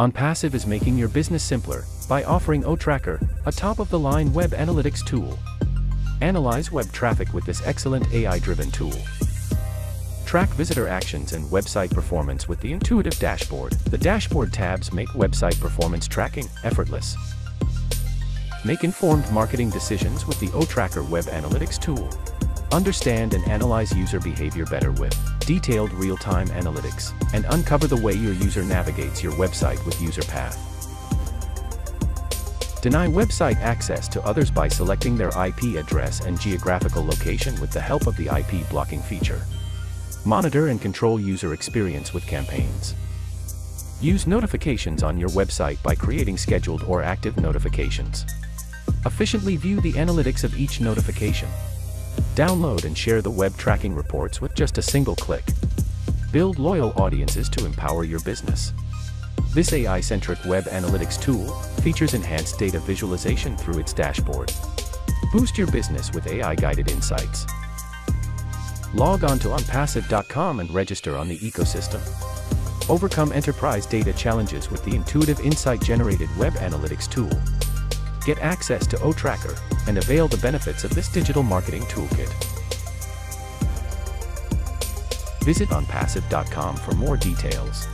OnPassive is making your business simpler by offering O-Tracker, a top-of-the-line web analytics tool. Analyze web traffic with this excellent AI-driven tool. Track visitor actions and website performance with the intuitive dashboard. The dashboard tabs make website performance tracking effortless. Make informed marketing decisions with the O-Tracker web analytics tool. Understand and analyze user behavior better with detailed real-time analytics, and uncover the way your user navigates your website with UserPath. Deny website access to others by selecting their IP address and geographical location with the help of the IP blocking feature. Monitor and control user experience with campaigns. Use notifications on your website by creating scheduled or active notifications. Efficiently view the analytics of each notification. Download and share the web tracking reports with just a single click. Build loyal audiences to empower your business. This AI-centric web analytics tool features enhanced data visualization through its dashboard. Boost your business with AI-guided insights. Log on to onpassive.com and register on the ecosystem. Overcome enterprise data challenges with the intuitive insight-generated web analytics tool. Get access to O-Tracker and avail the benefits of this digital marketing toolkit. Visit onpassive.com for more details.